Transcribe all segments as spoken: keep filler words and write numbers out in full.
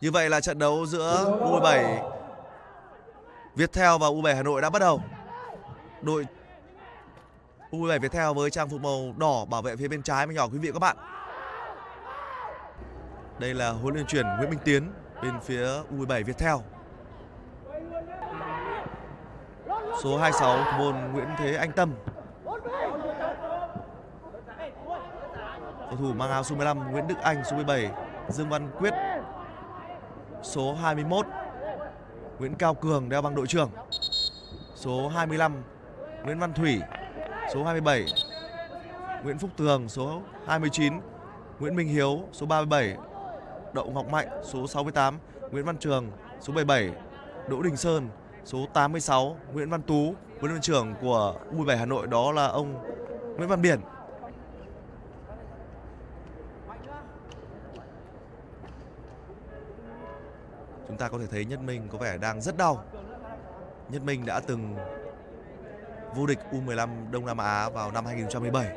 Như vậy là trận đấu giữa u mười bảy Viettel và u mười bảy Hà Nội đã bắt đầu. Đội u mười bảy Viettel với trang phục màu đỏ bảo vệ phía bên trái mà nhỏ quý vị các bạn. Đây là huấn luyện viên Nguyễn Minh Tiến bên phía u mười bảy Viettel. Số hai mươi sáu thủ môn Nguyễn Thế Anh Tâm. Cầu thủ mang áo số mười lăm Nguyễn Đức Anh, số mười bảy Dương Văn Quyết, số hai mươi mốt Nguyễn Cao Cường đeo băng đội trưởng, số hai mươi lăm Nguyễn Văn Thủy, số hai mươi bảy Nguyễn Phúc Tường, số hai mươi chín Nguyễn Minh Hiếu, số ba mươi bảy Đậu Ngọc Mạnh, số sáu mươi tám Nguyễn Văn Trường, số bảy mươi bảy Đỗ Đình Sơn, số tám mươi sáu Nguyễn Văn Tú. Huấn luyện trưởng của u mười bảy Hà Nội đó là ông Nguyễn Văn Biển. Chúng ta có thể thấy Nhất Minh có vẻ đang rất đau. Nhất Minh đã từng vô địch u mười lăm Đông Nam Á vào năm hai nghìn không trăm mười bảy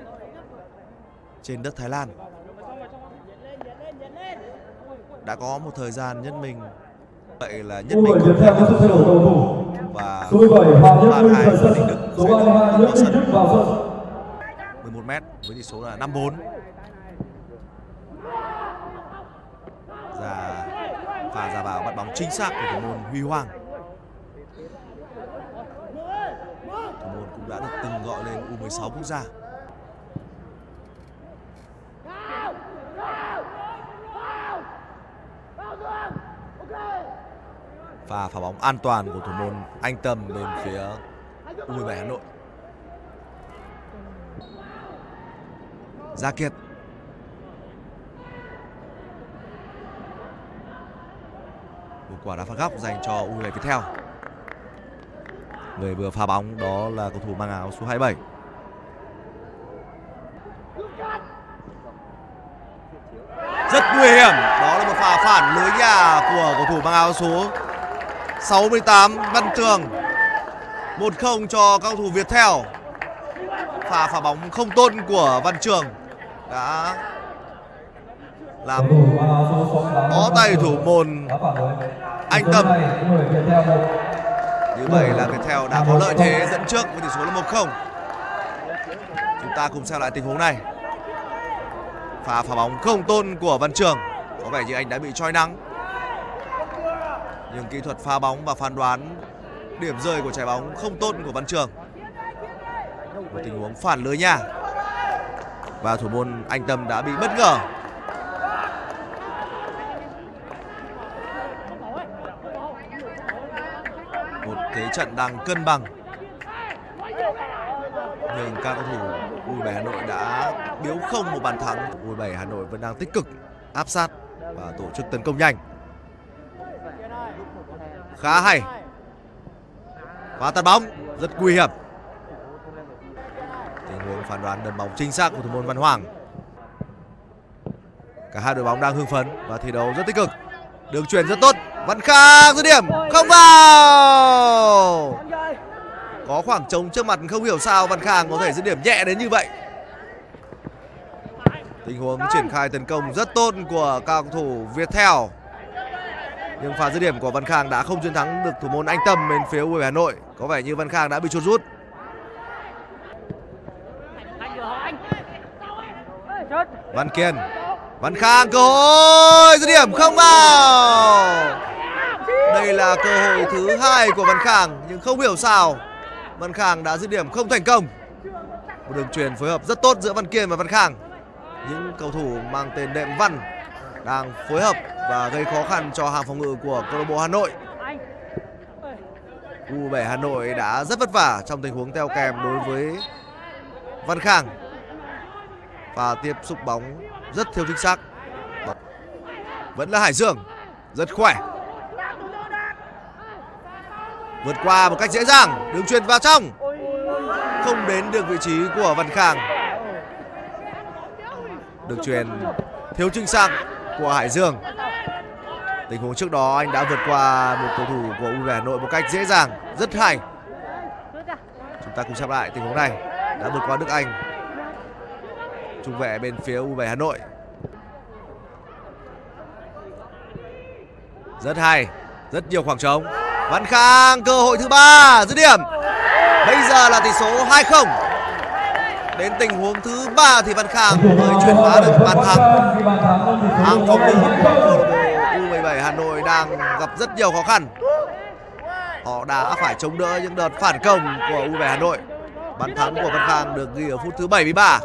trên đất Thái Lan. Đã có một thời gian Nhất Minh vậy là Nhất Minh cũng đã thay đổi cầu thủ và ba hai Đức số ba hai Đức vào sân mười một mét với tỷ số là năm bốn. Và pha ra vào bắt bóng chính xác của thủ môn Huy Hoàng. Thủ môn cũng đã được từng gọi lên u mười sáu quốc gia. Và pha bóng an toàn của thủ môn Anh Tâm bên phía u mười bảy Hà Nội. Gia Kiệt. Một quả đá phạt góc dành cho u mười bảy Viettel. Người vừa pha bóng đó là cầu thủ mang áo số hai mươi bảy. Rất nguy hiểm, đó là một pha phản lưới nhà của cầu thủ mang áo số sáu mươi tám Văn Trường. Một không cho các cầu thủ Viettel. Pha phá bóng không tôn của Văn Trường đã làm bó tay thủ môn Anh Tâm. Như vậy là Viettel đã có lợi thế dẫn trước với tỷ số là một không. Chúng ta cùng xem lại tình huống này. Pha phá bóng không tôn của Văn Trường, có vẻ như anh đã bị chói nắng. Nhưng kỹ thuật pha bóng và phán đoán điểm rơi của trái bóng không tốt của Văn Trường. Một tình huống phản lưới nhà. Và thủ môn Anh Tâm đã bị bất ngờ. Một thế trận đang cân bằng. Nhưng các cầu thủ u mười bảy Hà Nội đã biếu không một bàn thắng. u mười bảy Hà Nội vẫn đang tích cực áp sát và tổ chức tấn công nhanh. Khá hay. Phá tạt bóng rất nguy hiểm. Tình huống phán đoán đấm bóng chính xác của thủ môn Văn Hoàng. Cả hai đội bóng đang hưng phấn và thi đấu rất tích cực. Đường chuyền rất tốt. Văn Khang dứt điểm không vào. Có khoảng trống trước mặt, không hiểu sao Văn Khang có thể dứt điểm nhẹ đến như vậy. Tình huống triển khai tấn công rất tốt của các cầu thủ Viettel. Nhưng pha dứt điểm của Văn Khang đã không chiến thắng được thủ môn Anh Tâm bên phía u mười bảy Hà Nội. Có vẻ như Văn Khang đã bị chốt rút. Văn Kiên. Văn Khang cơ hội dứt điểm không vào. Đây là cơ hội thứ hai của Văn Khang, nhưng không hiểu sao Văn Khang đã dứt điểm không thành công. Một đường chuyền phối hợp rất tốt giữa Văn Kiên và Văn Khang. Những cầu thủ mang tên đệm Văn đang phối hợp và gây khó khăn cho hàng phòng ngự của câu lạc bộ Hà Nội. u mười bảy Hà Nội đã rất vất vả trong tình huống teo kèm đối với Văn Khang. Và tiếp xúc bóng rất thiếu chính xác. Vẫn là Hải Dương rất khỏe, vượt qua một cách dễ dàng. Đường chuyền vào trong, không đến được vị trí của Văn Khang. Đường chuyền thiếu chính xác của Hải Dương. Tình huống trước đó anh đã vượt qua một cầu thủ của u mười bảy Hà Nội một cách dễ dàng, rất hay. Chúng ta cùng xem lại tình huống này. Đã vượt qua Đức Anh, trung vệ bên phía u mười bảy Hà Nội. Rất hay, rất nhiều khoảng trống. Văn Khang cơ hội thứ ba, dứt điểm. Bây giờ là tỷ số hai không. Đến tình huống thứ ba thì Văn Khang mới chuyển hóa được bàn thắng. Hàng phòng thủ của u mười bảy Hà Nội đang gặp rất nhiều khó khăn. Họ đã phải chống đỡ những đợt phản công của u mười bảy Hà Nội. Bàn thắng của Văn Khang được ghi ở phút thứ bảy mươi ba.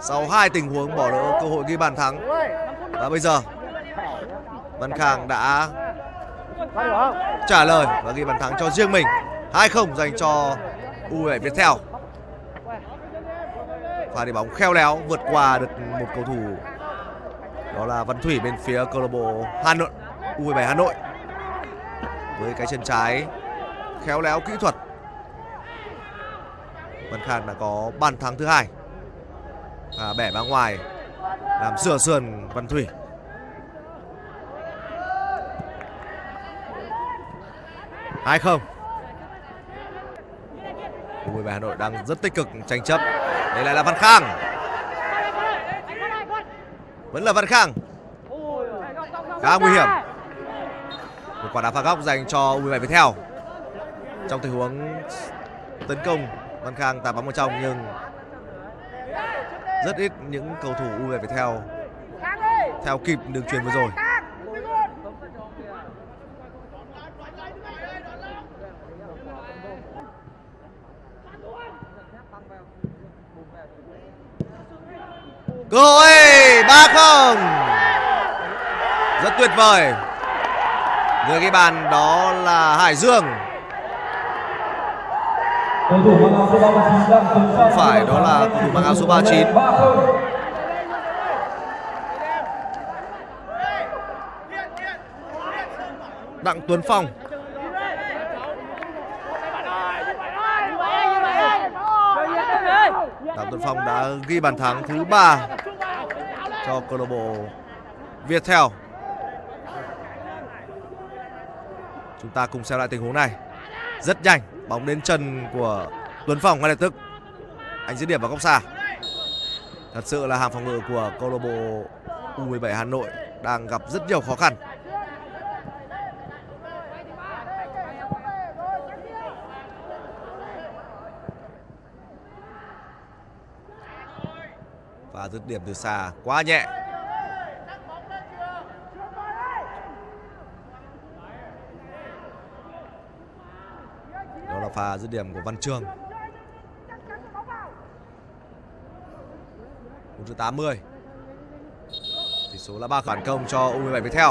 Sau hai tình huống bỏ lỡ cơ hội ghi bàn thắng. Và bây giờ Văn Khang đã trả lời và ghi bàn thắng cho riêng mình. Hai không dành cho u mười bảy Viettel. Pha đi bóng khéo léo vượt qua được một cầu thủ, đó là Văn Thủy bên phía câu lạc bộ Hà Nội, u mười bảy Hà Nội, với cái chân trái khéo léo kỹ thuật. Văn Khang đã có bàn thắng thứ hai và bẻ ra ngoài làm sửa sườn Văn Thủy. Hai không. u mười bảy Hà Nội đang rất tích cực tranh chấp. Đây lại là Văn Khang. Vẫn là Văn Khang. Khá nguy hiểm. Một quả đá phạt góc dành cho u mười bảy Viettel. Trong tình huống tấn công, Văn Khang tạt bóng vào trong nhưng rất ít những cầu thủ u mười bảy Viettel theo kịp đường chuyền vừa rồi. Cơ hội ba không. Rất tuyệt vời. Người ghi bàn đó là Hải Dương. Không phải, đó là cầu thủ mang áo số ba mươi chín. Đặng Tuấn Phong. Đặng Tuấn Phong đã ghi bàn thắng thứ ba cho câu lạc bộ Viettel. Chúng ta cùng xem lại tình huống này. Rất nhanh, bóng đến chân của Tuấn Phong ngay lập tức. Anh dứt điểm vào góc xa. Thật sự là hàng phòng ngự của câu lạc bộ u mười bảy Hà Nội đang gặp rất nhiều khó khăn. Và dứt điểm từ xa quá nhẹ. Đó là pha dứt điểm của Văn Trường. Phút thứ tám mươi. Tỷ số là ba phản công cho u mười bảy Viettel.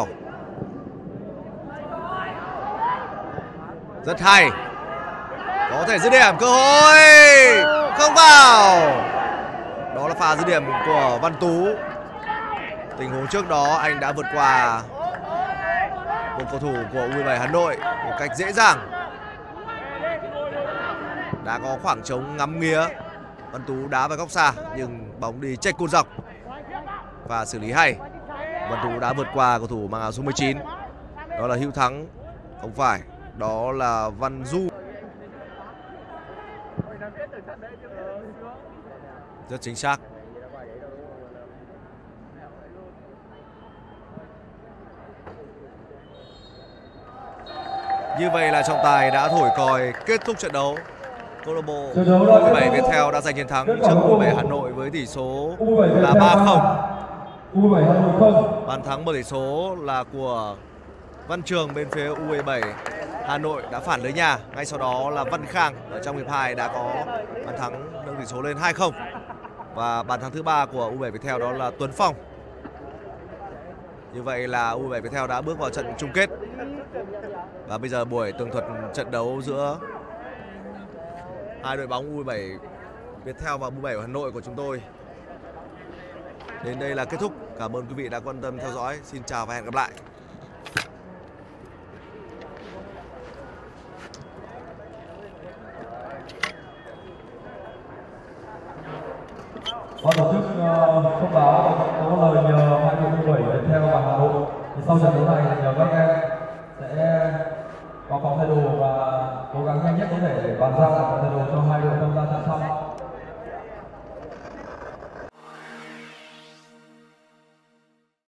Rất hay. Có thể dứt điểm, cơ hội không vào. Đó là pha dứt điểm của Văn Tú. Tình huống trước đó anh đã vượt qua một cầu thủ của u mười bảy Hà Nội một cách dễ dàng. Đã có khoảng trống ngắm nghía. Văn Tú đá vào góc xa nhưng bóng đi chệch cột dọc và xử lý hay. Văn Tú đã vượt qua cầu thủ mang áo số mười chín. Đó là Hữu Thắng. Không phải, đó là Văn Du. Rất chính xác. Như vậy là trọng tài đã thổi còi kết thúc trận đấu. Câu lạc bộ u mười bảy Viettel đã giành chiến thắng trước u mười bảy Hà Nội với tỷ số là ba không. Bàn thắng mở tỷ số là của Văn Trường bên phía u mười bảy Hà Nội đã phản lưới nhà. Ngay sau đó là Văn Khang ở trong hiệp hai đã có bàn thắng nâng tỷ số lên hai không. Và bàn thắng thứ ba của u mười bảy Viettel đó là Tuấn Phong. Như vậy là u mười bảy Viettel đã bước vào trận chung kết. Và bây giờ buổi tường thuật trận đấu giữa hai đội bóng u mười bảy Viettel và u mười bảy Hà Nội của chúng tôi đến đây là kết thúc. Cảm ơn quý vị đã quan tâm theo dõi. Xin chào và hẹn gặp lại. Ban tổ chức thông báo có lời nhờ hai đội u mười bảy Viettel và Hà Nội thì sau trận đấu này thì nhờ các em sẽ có phòng thay đồ và cố gắng nhanh nhất có thể để bàn giao lại phòng thay đồ cho hai đội tham gia trận sau.